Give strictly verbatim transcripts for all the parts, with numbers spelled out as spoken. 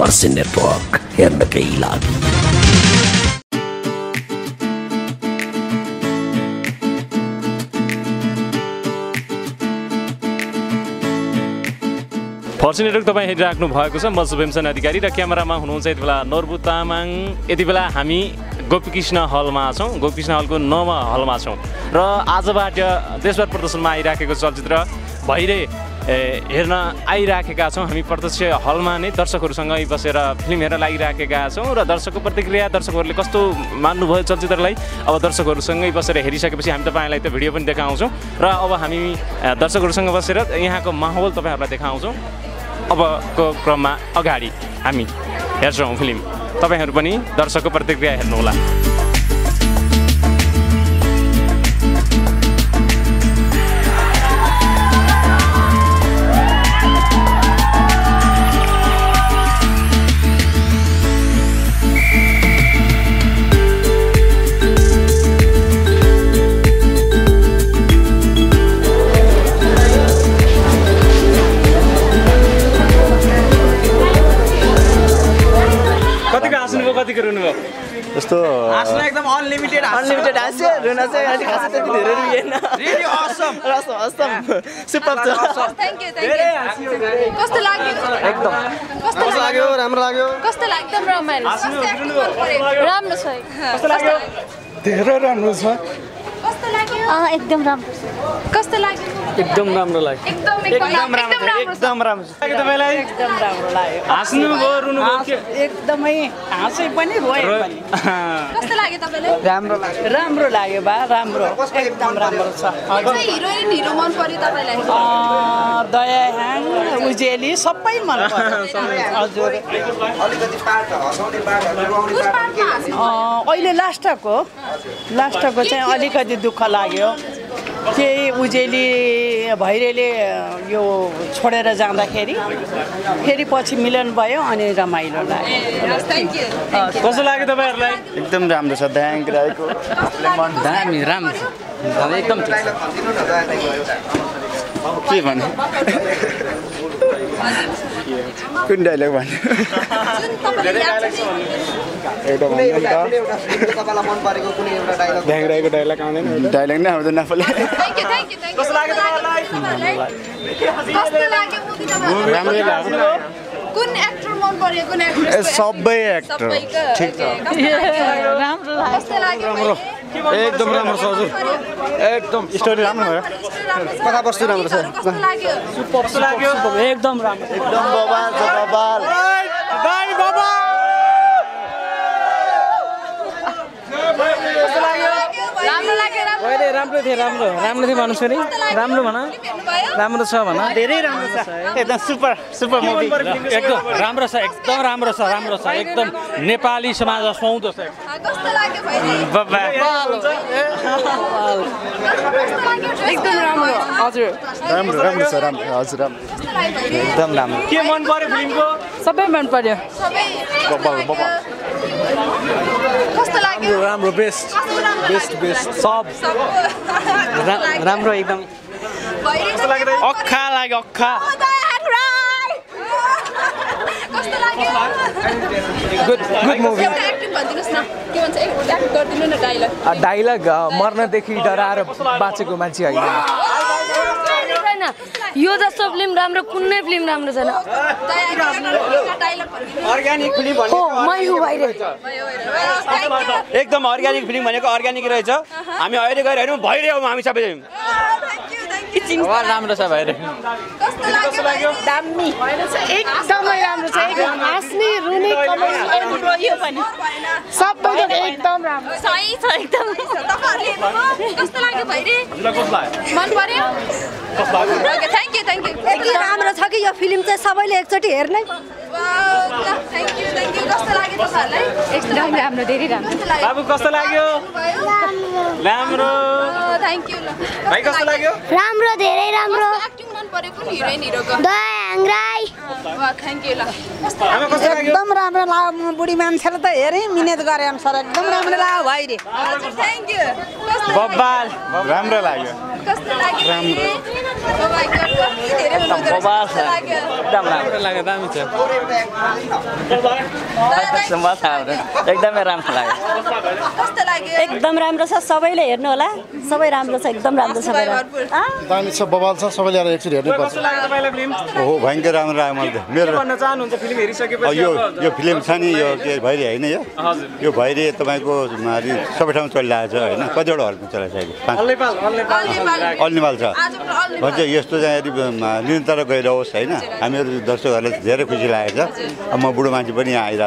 ഫോർസിൻ network എന്ന കയ്യിലാക്കി. फोर्सिन network तपाईँ हेरिराख्नु भएको छ. म सुभेमसन अधिकारी र क्यामेरामा हुनुहुन्छ यति बेला नोर्बु तामाङ. यति बेला हामी गोपीकृष्ण हलमा छौँ, गोपीकृष्ण हलको नौमा हलमा छौँ र आजबाट देशभर प्रदर्शनमा आइराखेको चलचित्र भैरे हेर्न आइराखेका छौँ. हामी प्रत्यक्ष हलमा नै दर्शकहरूसँगै बसेर फिल्म हेर्न लागिराखेका छौँ र दर्शकको प्रतिक्रिया, दर्शकहरूले कस्तो मान्नुभयो चलचित्रलाई, अब दर्शकहरूसँगै बसेर हेरिसकेपछि हामी तपाईँलाई त्यो भिडियो पनि देखाउँछौँ र अब हामी दर्शकहरूसँग बसेर यहाँको माहौल तपाईँहरूलाई देखाउँछौँ. अबको क्रममा अगाडि हामी हेर्छौँ फिल्म. तपाईहरू पनि दर्शकको प्रतिक्रिया हेर्नुहोला. तो आसन एकदम अनलिमिटेड अनलिमिटेड आसे रुना से खास त धेरै रुएन. Really awesome awesome awesome super. Thank you thank you. कस्तो लाग्यो? एकदम कस्तो लाग्यो? राम्रो लाग्यो. कस्तो लाग्यो? एकदम रमाइलो. राम्रो छ. कस्तो लाग्यो? धेरै राम्रो छ. कस्तो लाग्यो? अ एकदम राम्रो छ. कस्तो लाग्यो? एकदम राम्रो लाग्यो. एकदम एकदम राम्रो एकदम राम्रो छ. तपाईलाई एकदम राम्रो लाग्यो? हाँस्नु भयो रुनु भयो? एकदमै हाँसे पनि रोए पनि. कस्तो लाग्यो तपाईलाई? राम्रो लाग्यो. राम्रो लाग्यो बा. राम्रो एकदम राम्रो छ. चाहिँ हिरोइन हिरो मन पर्यो तपाईलाई? अ दयाहाङ उजेली सबै मन पर्यो. हजुर अलिकति पार्ट हसाउने पार्ट रुवाउने पार्ट के? अ अहिले लास्टको लास्टको चाहिँ अलिकति दुःख लाग्यो. केही उजेली भैरेले यो छोडेर जाँदाखेरि फेरि पछि मिलन भयो अनि रमाइलो लाग्यो. कस्तो लाग्यो तपाईहरुलाई? एकदम राम्रो छ. दाङ राईको दामी राम्रो एकदम के भन्नु कुन डायलग भन्नु एउटा भन्नु त तपाईलाई मन परेको कुनै एउटा डायलग? दाङ राईको डायलग आउँदैन. डायलग नै आउँदैन आफुले. Thank you thank you thank you. कस्तो लाग्यो तपाईलाई? राम्रो लाग्यो. कुन एक्टर मन पर्यो? कुन एक्ट्रेस? सबै एक्टर ठीक छ. राम्रो लाग्यो. कस्तो लाग्यो? एकदम राम्रो छ हजुर. एकदम स्टोरी राम्रो भयो. कथा वस्तु राम्रो छ. कस्तो लाग्यो? सुपर लाग्यो. एकदम राम्रो एकदम बबाल छ. बबाल बाई बबाल. कस्तो लाग्यो? राम्रो लाग्यो. राम्रो राम्रो थियो. राम्रो राम्रो थियो भन्नुस् फेरि. राम्रो भन. राम्रो छ भन. धेरै राम्रो छ. एकदम सुपर सुपर मुभी. एकदम राम्रो छ. एकदम राम्रो छ. राम्रो छ. एकदम नेपाली समाज सुहाउँदो छ. कस्तो लाग्यो भाइले? एकदम राम्रो. हजुर राम्रो राम्रो छ. राम्रो हजुर राम्रो एकदम राम्रो. के मन पर्यो फिल्मको? सबै मन पर्यो. सबै बब्बा बब्बा. कस्तो लाग्यो? राम्रो बेस्ट बेस्ट बेस्ट सब राम्रो एकदम. कस्तो लाग्यो? अक्खा लाग्यो. अक्खा. कस्तो लाग्यो? Good good movie. एक्टिङ भन्दिनुस् न. के भन्छ एउटा एक्ट गर्दिनु न डायलग. डायलग मर्नदेखि डराएर बाँचेको मान्छे होइन. यो जस्तो फिल्म राम्रो कुनै फिल्म राम्रो छैन. अर्ग्यानिक फिल्म भनेको मै हो भाइले. एकदम अर्ग्यानिक फिल्म भनेको अर्ग्यानिक रहेछ. हामी अहिले गएर हेरौँ भैरे हौ हामी सबै. राम्रो छ भैरे. कस्तो लाग्यो? दामी. एकदमै राम्रो छ. एकदम हाँस्ने रुने कमेडी पनि सबै एकदम राम्रो सही छ. एकदम कस्तो लाग्यो भैरे? मन पर्यो. Thank you thank you. यति राम्रो छ कि यो फिल्म चाहिँ सबैले एकचोटी हेर्नै. Thank you thank you. कस्तो लाग्यो तपाईहरुलाई? एकदम राम्रो. धेरै राम्रो. बाबु कस्तो लाग्यो? राम्रो. Thank you. भाइ कस्तो लाग्यो? राम्रो. धेरै राम्रो. एक्टिङ मन एकदम राम्रो लाग्यो बुढी मान्छेले त हेरे मिनेट गरे अनुसार एकदम राम्रो लाग्यो भैरे हजुर थ्यांक यू बब्बाल राम्रो लाग्यो कस्तो लाग्यो राम्रो बब्बाल एकदम राम्रो लाग्यो दामी छ एकदमै राम्रो लाग्यो कस्तो लाग्यो एकदम राम्रो छ सबैले हेर्नु होला सबै राम्रो छ एकदम राम्रो छ दामी छ बब्बाल छ सबैले हेरेर एकचोटी हेर्नु पर्छ कस्तो लाग्यो तपाईलाई फिल्म हो भयंकर राम्रो लाग्यो मलाई मेरो भन्न चाहनुहुन्छ फिल्म हेरिसकेपछि यो यो फिल्म छ नि यो के भैरे हैन यो हजुर यो भैरे तपाईको सबै ठाउँ चलिरहेछ हैन कतिवटा हलमा चलिरहेछ अल्नेपाल अल्नेपाल अल्नेपाल छ भन्छ यस्तो चाहिँ निरन्तर गइरहोस् हैन हामीहरु दर्शकहरुले धेरै खुसी लागेछ म बुढो मान्छे पनि यहाँ आइरा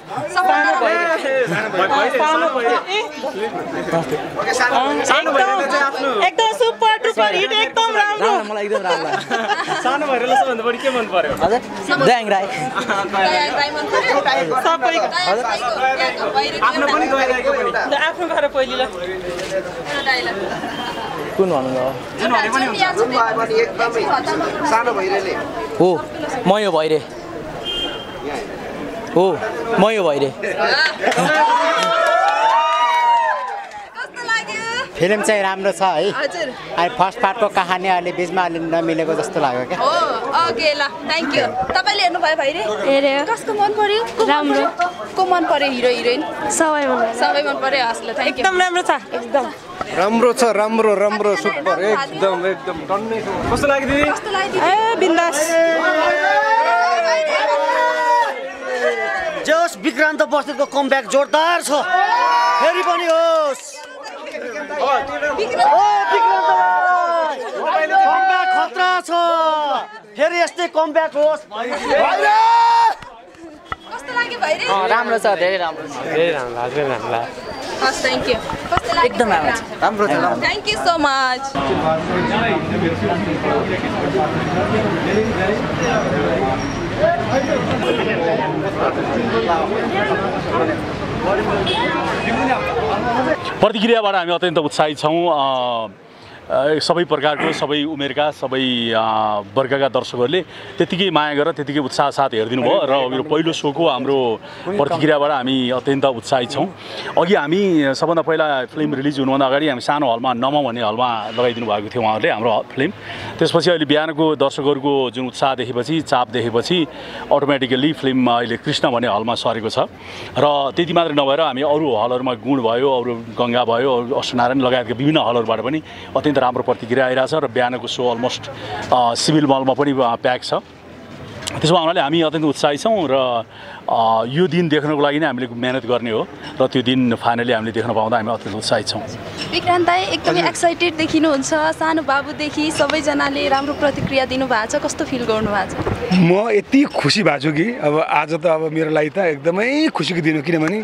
हैन सानो भैरे सानो भैरेले चाहिँ आफ्नो एकदम सुपर डुपर हिट एकदम राम्रो मलाई एकदम राम्रो लाग्यो सानो भैरेले सबैभन्दा बढी के मन पर्यो हजुर दयाङ राई दयाङ राई मन पर्यो सबै हजुर आफ्नो पनि दयाङ राईको पनि ल आफ्नो घर पहिली ल कुन भन्नु जुन भने पनि हुन्छ जुन भयो भने एकदमै सानो भैरेले हो म यो भैरे हो म यो भैरे कस्तो लाग्यो फिल्म चाहिँ राम्रो छ है हजुर अनि फर्स्ट पार्टको कहानी अलि बीचमा अलि नमिलेको जस्तो लाग्यो के हो ओके ल थ्यांक यू तपाईले हेर्नु भयो भैरे हेरे कसको मन पर्यो राम्रो को मन पर्यो हिरो हिरोइन सबै मन सबै मन पर्यो हसले थ्यांक यू एकदम राम्रो छ एकदम राम्रो छ राम्रो राम्रो सुपर एकदम एकदम डन्नै छ कस्तो लाग्यो दिदी कस्तो लाग्यो ए बिन्दास जोस विक्रान्त बस्नेतको कमब्याक जोरदार छ फेरि पनि होस् विक्रान्त ओ विक्रान्त तपाईले कमब्याक खतरा छ फेरि यस्तै कमब्याक होस् भैरे कस्तो लाग्यो भैरे अ राम्रो छ धेरै राम्रो छ धेरै राम्रो लाग्यो धेरै राम्रो लाग्यो Yes, thank you. एकदम राम्रो छ राम्रो थ्यांक यू सो मच प्रतिक्रियाबाट हामी अत्यन्त उत्साहित छौं सबै प्रकारको सबै उमेरका सबै वर्गका दर्शकहरुले त्यतिकै माया गरेर त्यतिकै उत्साह साथ हेर्दिनु भयो र यो पहिलो शोको हाम्रो प्रतिक्रियाबाट हामी अत्यन्त उत्साहित छौं अघि हामी सबभन्दा पहिला फिल्म रिलिज हुनुभन्दा अगाडि हामी सानो हलमा नम भन्ने हलमा लगाइदिनु भएको थियो उहाँहरुले हाम्रो फिल्म त्यसपछि अहिले बिहानको दर्शकहरुको जुन उत्साह देखेपछि चाप देखेपछि अटोमेटिकली फिल्म अहिले कृष्ण भन्ने हलमा सरेको छ र त्यति मात्र नभएर हामी अरु हलहरुमा गुण भयो अरु गंगा भयो अरु अस्नारायण लगायतका विभिन्न हलहरुबाट पनि अत्यन्त राम्रो प्रतिक्रिया आइराछ र बिहानको सो अलमोस्ट सिभिल मलमा पनि प्याक छ त्यसो हुनाले हामी अत्यन्त उत्साहित छौं र यो दिन देख्नको लागि नै हामीले मेहनत गर्ने हो र त्यो दिन फाइनली हामीले देख्न पाउँदा हामी अत्यन्त उत्साहित छौं विक्रान्त दाइ एकदमै एक्साइटेड देखिनुहुन्छ सानो बाबु देखि सबैजनाले राम्रो प्रतिक्रिया दिनुभएको छ कस्तो फिल गर्नुभएको छ म यति खुसी भएको छु कि अब आज त अब मेरो लागि त एकदमै खुसीको दिन हो किनभने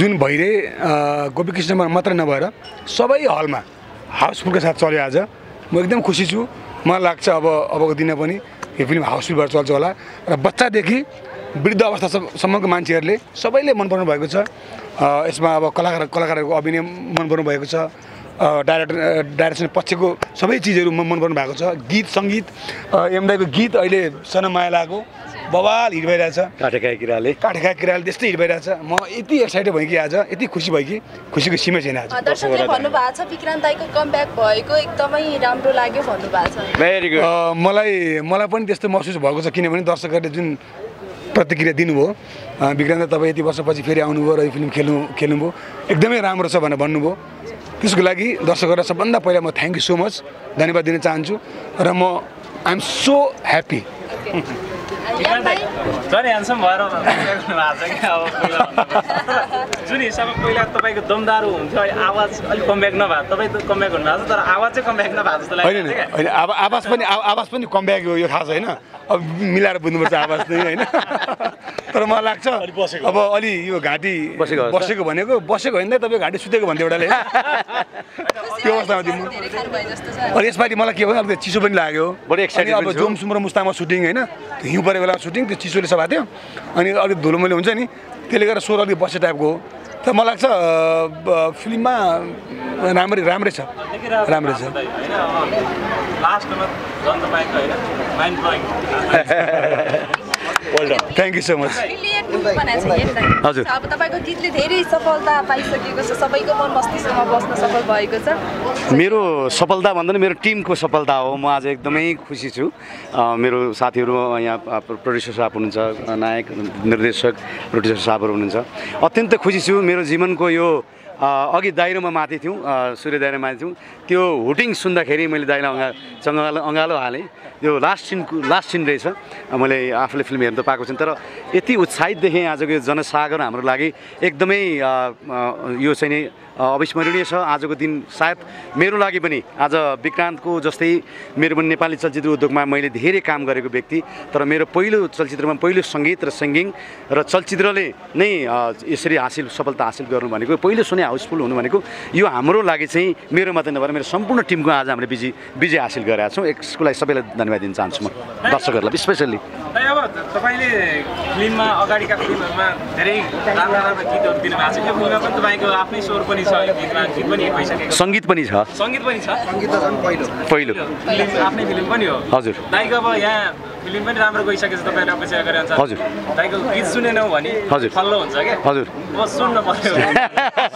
जुन भैरे गोपीकृष्णमा मात्र नभएर सबै हलमा हाउसफुलका साथ चल्यो आज म एकदम खुसी छु मलाई लाग्छ अब अबको दिन पनि यो फिल्म हाउसफुलबाट चल्छ होला र बच्चादेखि वृद्ध अवस्थासम्मको मान्छेहरूले सबैले मन पराउनु भएको छ यसमा अब कलाकार कलाकारहरूको अभिनय मन पराउनु भएको छ डाइरेक्टर डाइरेक्सन पछिको सबै चिजहरू मन पराउनु भएको छ गीत सङ्गीत एमदाईको गीत अहिले सन माया लागेको बवाल हिट भइरहेछ काटेका किराले काटेका किराले त्यस्तै हिट भइरहेछ म यति एक्साइटेड भएँ कि आज यति खुसी भएँ कि खुसीको सीमा छैन आज दर्शकले भन्नु भएको छ विक्रान्त दाइको कमब्याक भएको एकदमै राम्रो लाग्यो भन्नु भएको छ भेरी गुड मलाई मलाई पनि त्यस्तो महसुस भएको छ किनभने दर्शकहरूले जुन प्रतिक्रिया दिनुभयो विक्रान्त तपाईँ यति वर्षपछि फेरि आउनुभयो र यो फिल्म खेल्नु खेल्नुभयो एकदमै राम्रो छ भनेर भन्नुभयो त्यसको लागि दर्शकहरूलाई सबभन्दा पहिला म थ्यांक यू सो मच धन्यवाद दिन चाहन्छु र म I am so happy Johnny handsome bhaera Juni sabab पहिला तपाईको दमदारु हुन्थ्यो आवाज अलि कमब्याक नभए तपाई त कमब्याक हुनु भएको छ तर आवाज चाहिँ कमब्याक नभएको जस्तो लाग्यो हैन हैन अब आवाज पनि आवाज पनि कमब्याक हो यो थाहा छ हैन अब मिलाएर बुझ्नुपर्छ आवाज नै हैन तर मलाई लाग्छ अब अलि यो घाटी बसेको भनेको बसेको हैन तपाई घाटी सुतेको भन्थे एउटाले त्यो अवस्थामा दिनु अनि यसपाटी मलाई के भयो अब चिसो पनि लाग्यो बडी एक्साइटेड अब जोमसुम र मुस्ताङमा सुटिङ हैन हिउँ परे बेला सुटिङ त्यो चिसोले सभा थियो अनि अलि धुलोमले हुन्छ नि त्यसले गर्दा स्वर अलि बसे टाइपको त मलाई लाग्छ फिल्ममा राम्रै राम्रै छ राम्रै छ लास्टमा जन तपाईको हैन mind blowing well done thank you so much हजुर अब तपाईको गीतले धेरै सफलता पाइसकेको छ सबैको मन मस्तिष्कमा बस्न सफल भएको छ मेरो सफलता भन्दा नि मेरो टिमको सफलता हो म आज एकदमै खुसी छु मेरो साथीहरु यहाँ प्रोड्युसर साहब हुनुहुन्छ नायक निर्देशक प्रोड्युसर साहबहरु हुनुहुन्छ अत्यन्त खुसी छु मेरो जीवनको यो अघि दाइरोमा माथि थियौं सूर्य दाइरोमा माथि थियौं त्यो हुटिङ सुन्दाखेरि मैले दाइलाई अंगासँग अंगालो हाले यो लास्ट सिन लास्ट सिन रहेछ मैले आफूले फिल्म हेर्न त पाएको छैन तर यति उत्साहित देखेँ आजको यो जनसागर हाम्रो लागि एकदमै यो चाहिँ नि अविस्मरणीय छ आजको दिन सायद मेरो लागि पनि आज विक्रान्तको जस्तै मेरो पनि नेपाली चलचित्र उद्योगमा मैले धेरै काम गरेको व्यक्ति तर मेरो पहिलो चलचित्रमा पहिलो संगीत र सिंगिङ र चलचित्रले नै यसरी हासिल सफलता हासिल गर्नु भनेको पहिलो सुने हाउसफुल हुनु भनेको यो हाम्रो लागि चाहिँ मेरो मात्र नभएर मेरो सम्पूर्ण टिमको आज हामीले विजय विजय हासिल गरेका छौँ यसको लागि सबैलाई धन्यवाद दिन चाहन्छु म दर्शकहरूलाई स्पेशली अब तपाईले फिल्ममा अगाडिका फिल्महरुमा धेरै राम्रो राम्रो गीतहरु दिनुभएको छ यो फिल्ममा पनि तपाईको आफ्नै स्वर पनि छ गीतमा गीत पनि भइसकेको छ संगीत पनि छ संगीत पनि छ संगीत त झन् पहिलो पहिलो आफ्नै फिल्म पनि हो हजुर दाइको अब यहाँ फिल्म पनि राम्रो गइसकेछ तपाईले अपेक्षा गरेको हुन्छ हजुर दाइको गीत सुनेनौ भने फल्लो हुन्छ के हजुर म सुन्न पर्यो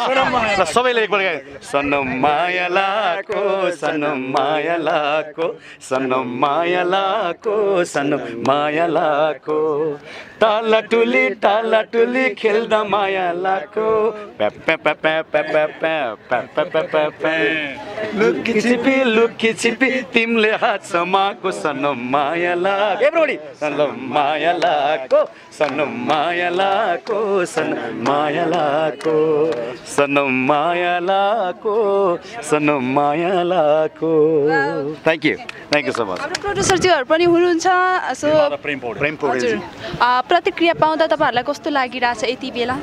सनमाया सबैले एकबार गाए सनमाया लाको सनमाया लाको सनमाया लाको सनमाया लाको ताला टुली ताला टुली खेल्दा माया लाको प्याप प्याप प्याप प्याप प्याप प्याप लुकी छिपी लुकी छिपी तिमले हात समाको सनमाया लाको एभ्रीबडी सनमाया लाको सनमाया लाको सनमाया लाको सनमाया लाको सनमाया लाको thank you thank you so much हाम्रो प्रोड्युसर ज्यूहरु पनि हुनुहुन्छ सो प्रेम पौडेल प्रतिक्रिया पाउँदा तपाईहरुलाई कस्तो लागिराछ यति बेला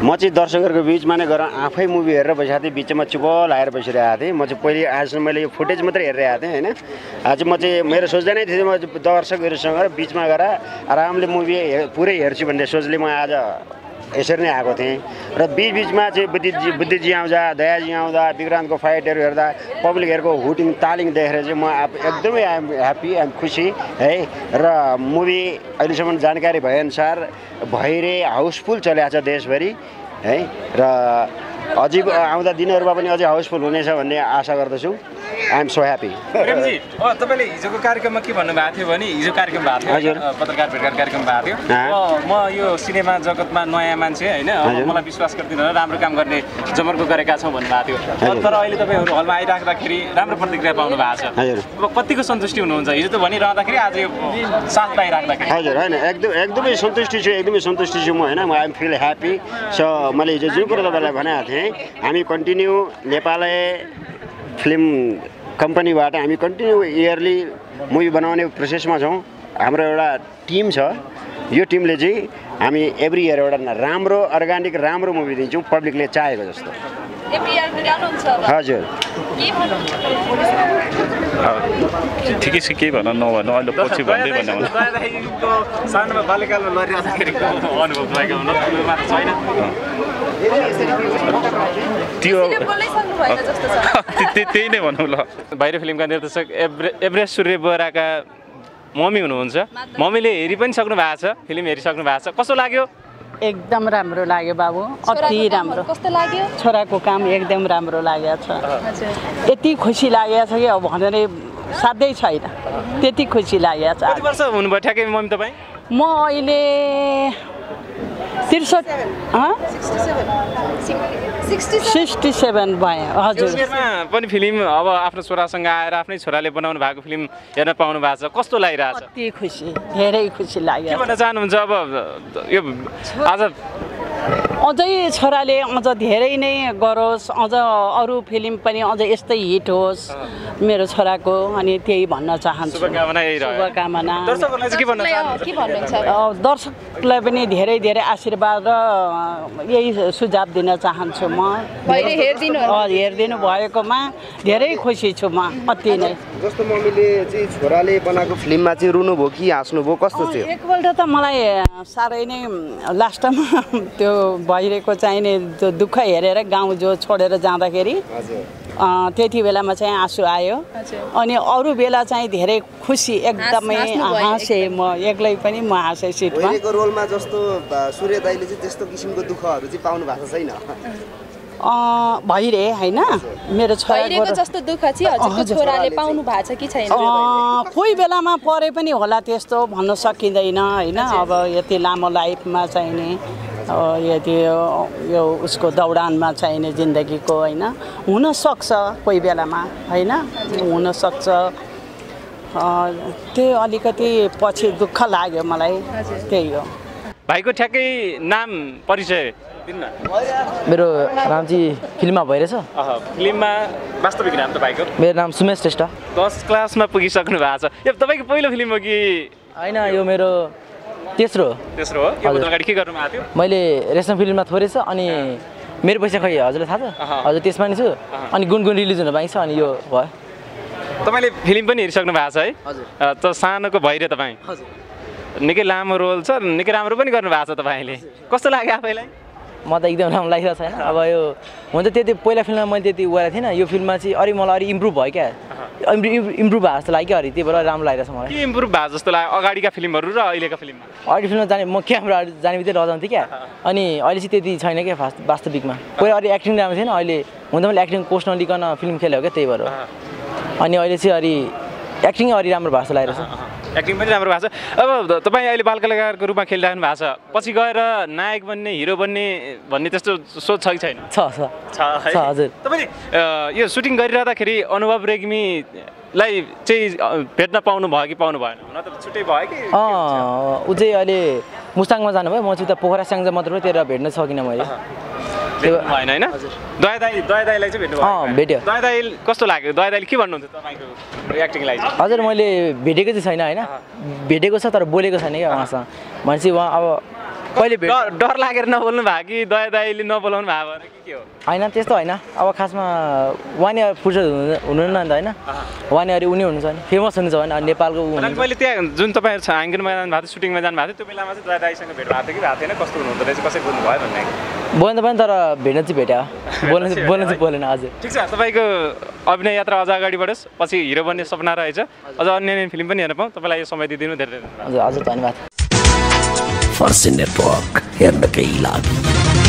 म चाहिँ दर्शकहरुको बीचमा नै गएर आफै मुभी हेरेर बसेको थिएँ बीचमा चुपल आएर बसिरहेको थिएँ म चाहिँ पहिले आजसम्म मैले यो फुटेज मात्र हेरेर आएको थिएँ हैन आज म चाहिँ मेरो सोच्दै नै थिएँ म दर्शकहरुसँग बीचमा गएर आरामले मुभी पुरै हेर्छु भन्ने सोचले म आज यसरी नै आएको थिएँ र बीचबीचमा चाहिँ बुद्धिजी बुद्धिजी आउँदा दयाजी आउँदा विक्रान्तको फाइटहरू हेर्दा पब्लिकहरूको हुटिङ तालिङ देखेर चाहिँ म एकदमै I am happy I am खुसी है र मुभी अहिलेसम्म जानकारी भएअनुसार भैरे हाउसफुल चलेको छ देशभरि है र अझै आउँदा दिनहरुमा पनि अझै हाउसफुल हुनेछ भन्ने आशा गर्दछु I am so happy Premji अब तपाईले हिजोको कार्यक्रममा के भन्नुभएको थियो भने हिजो कार्यक्रम भएको थियो पत्रकार भेटघाट कार्यक्रम भएको थियो म यो सिनेमा जगतमा नयाँ मान्छे हैन मलाई विश्वास गर्दिनु होला राम्रो काम गर्ने जमर्को गरेका छौ भन्नुभएको थियो तर अहिले तपाईहरु हलमा आइराख्दाखेरि राम्रो प्रतिक्रिया पाउनु भएको छ अब कतिको सन्तुष्टि हुनुहुन्छ हिजो त भनिराख्दाखेरि आज यो साथ पाइराख्दाखेरि हजुर हैन एकदम एकदमै सन्तुष्टि छु एकदमै सन्तुष्टि छु म हैन I am feel happy so मैले हिजो जे कुरा तपाईलाई भनेको थिएँ हामी कन्टिन्यू नेपालले फिल्म कम्पनीबाट हामी कन्टिन्यू इयरली मुभी बनाउने प्रोसेसमा छौँ हाम्रो एउटा टिम छ यो टिमले चाहिँ हामी एभ्री इयर एउटा राम्रो अर्गानिक राम्रो मुभी दिन्छौँ पब्लिकले चाहेको जस्तो हजुर ठिकै छ के भन्न नभन्नु अहिले पछि भन्दै भन्नु सानोमा बाल्यकालमा लडिराख्दाखेरि अनुभव भएको हुन फिल्ममा छैन त्यो त्यही नै भनौँ ल भैरे फिल्मका निर्देशक एभ्रे एभरेस्ट सूर्य बोराका मम्मी हुनुहुन्छ मम्मीले हेरि पनि सक्नु भएको छ फिल्म हेरिसक्नु भएको छ कस्तो लाग्यो एकदम राम्रो लाग्यो बाबु अति राम्रो कस्तो लाग्यो छोराको काम एकदम राम्रो लागेको छ यति खुसी लागेको छ कि अब भनेर साध्यै छैन त्यति खुसी लागेको छ कति वर्ष हुनुभयो ठ्याक्कै मम्मी तपाई म अहिले तिरसठ सिक्सटी सेवेन बाएँ हजुर। फिल्म अब आफ्नो छोरासँग आएर आफ्नै छोराले बनाउनु भएको फिल्म हेर्न पाउनु भएको छ, कस्तो लागिरहेछ? अति खुसी, धेरै खुसी लाग्यो। के भन्न चाहनुहुन्छ अब यो आज? अझै छोराले अझ धेरै नै गरोस्, अझ अरू फिल्म पनि अझ यस्तै हिट होस् मेरो छोराको, अनि त्यही भन्न चाहन्छु। शुभकामना। दर्शकलाई पनि धेरै धेरै आशीर्वाद र यही सुझाव दिन चाहन्छु म। हेरिदिनु भएकोमा धेरै खुसी छु म, अति नै। जस्तो मम्मीले चाहिँ छोराले बनाएको फिल्ममा चाहिँ रुनु भयो कि हाँस्नु भयो, कस्तो थियो? एकपल्ट त मलाई साह्रै नै लास्टमा त्यो भैरेको चाहिने त्यो दुःख हेरेर गाउँ जो छोडेर जाँदाखेरि त्यति बेलामा चाहिँ आँसु आयो। अनि अरू बेला चाहिँ धेरै खुसी, एकदमै हाँसेँ म, एक्लै पनि म हाँसेँ सिटमा। भैरेको रोलमा जस्तो सूर्य दाइले चाहिँ त्यस्तो किसिमको दुःखहरू चाहिँ पाउनु भएको छैन। भैरे हैन मेरो छोराको जस्तो दुःख चाहिँ हजुरको छोराले पाउनु भएको छ कि छैन? कोही बेलामा परे पनि होला, त्यस्तो भन्न सकिँदैन हैन। अब यति लामो लाइफमा चाहिने यदि यो उसको दौडानमा चाहिने जिन्दगीको हैन, हुनसक्छ कोही बेलामा हैन, हुनसक्छ। त्यही अलिकति पछि दुःख लाग्यो मलाई, त्यही हो। भाइको ठ्याक्कै नाम परिचय दिन्न? मेरो नाम चाहिँ फिल्ममा भैरे छ। फिल्ममा वास्तविक नाम त भाइको? मेरो नाम सुमेश श्रेष्ठ। दस क्लासमा पुगिसक्नु भएको छ, यो तपाईँको पहिलो फिल्म हो कि? होइन, यो मेरो तेस्रो। तेस्रो हो? योभन्दा अगाडि के गर्नु भएको थियो? मैले रेशम फिल्ममा थोरै छ, अनि मेरो पैसा खै हजुरलाई थाहा छ? हजुर, त्यसमा नि छु। अनि गुनगुन रिलिज हुन बाँकी छ, अनि यो भयो। तपाईँले फिल्म पनि हेरिसक्नु भएको छ है? हजुर। त सानोको भैरे तपाईँ? हजुर। निकै लामो रोल छ, निकै राम्रो पनि गर्नु भएको छ तपाईँले, कस्तो लाग्यो आफैलाई? म त एकदम राम्रो लागेको छैन। अब यो हुन्छ त्यति पहिला फिल्ममा मैले त्यति उयो थिएन, यो फिल्ममा चाहिँ अरे मलाई अरे इम्प्रुभ भयो क्या, इम्प्रुभ भएको जस्तो लाग्यो अरे, त्यही भएर राम्रो लागिरहेको छ मलाई। के इम्प्रुभ भएको जस्तो लाग्यो अगाडिका फिल्महरू र अहिलेका फिल्ममा? अगाडि फिल्ममा जाने म क्यामेरा जाने बित्तिकै लजाउँथेँ क्या, अनि अहिले चाहिँ त्यति छैन क्या फास्ट वास्तविकमा। पहिला अरे एक्टिङ राम्रो थिएन, अहिले हुँदा मैले एक्टिङ कोर्स नलिकन फिल्म खेलेको क्या, त्यही भएर। अनि अहिले चाहिँ अरे एक्टिङ अलि राम्रो भएको जस्तो लागिरहेको छ, एक्टिङ पनि राम्रो भएको छ। अब तपाईँ अहिले बाल कलाकारको रूपमा खेलिराख्नु भएको छ, पछि गएर नायक बन्ने, हिरो बन्ने भन्ने त्यस्तो सोच छ कि छैन? छ छ हजुर। तपाईँले यो सुटिङ गरिरहँदाखेरि अनुभव रेग्मीलाई चाहिँ भेट्न पाउनु भयो कि पाउनु भएन? हुन त छुट्टै भयो कि ऊ चाहिँ अहिले मुस्ताङमा जानुभयो, म चाहिँ उता पोखरा स्याङ्जा मात्रै त्यहाँ भेट्न सकिनँ मैले, त्यो भएन होइन। दया दाई, दया दाईलाई चाहिँ भेट्नु भयो? भेट्यो। दया दाई कस्तो लाग्यो? दया दाईले के भन्नुहुन्छ तपाईँको एक्टिङलाई? हजुर, मैले भेटेको चाहिँ छैन होइन, भेटेको छ तर बोलेको छैन क्या उहाँसँग। भनेपछि उहाँ अब कहिले भेट डर लागेर नबोल्नु भयो कि दया दाईले नबोलाउनु भएको भने के हो? होइन त्यस्तो होइन, अब खासमा उहाँले फुर्सद हुनुहुन्न नि त होइन, उहाँले अरे उनी हुनुहुन्छ भने फेमस हुनुहुन्छ भने नेपालको। मैले त्यहाँ जुन तपाईँहरू छ आङ्गनमा जानु भएको थियो, सुटिङमा जानु भएको थियो, त्यो बेलामा चाहिँ दया दाईसँग भेट भएको थियो कि भएको थिएन? कस्तो हुनुहुँदो रहेछ, कसरी बोल्नु भयो भन्ने? बोल्नु पनि, तर भेट्न चाहिँ भेट्यो, बोल्नु चाहिँ बोल्नु चाहिँ बोलेन। हजुर, ठिक छ। तपाईँको अभिनय यात्रा अझ अगाडि बढोस्, पछि हिरो बन्ने सपना रहेछ, अझ अन्य फिल्म पनि हेर्न पाऊँ। तपाईँलाई यो समय दिइदिनु धेरै धेरै धन्यवाद। हजुर, धन्यवाद। फर्स्ट नेटवर्क हेर्नकै लागि।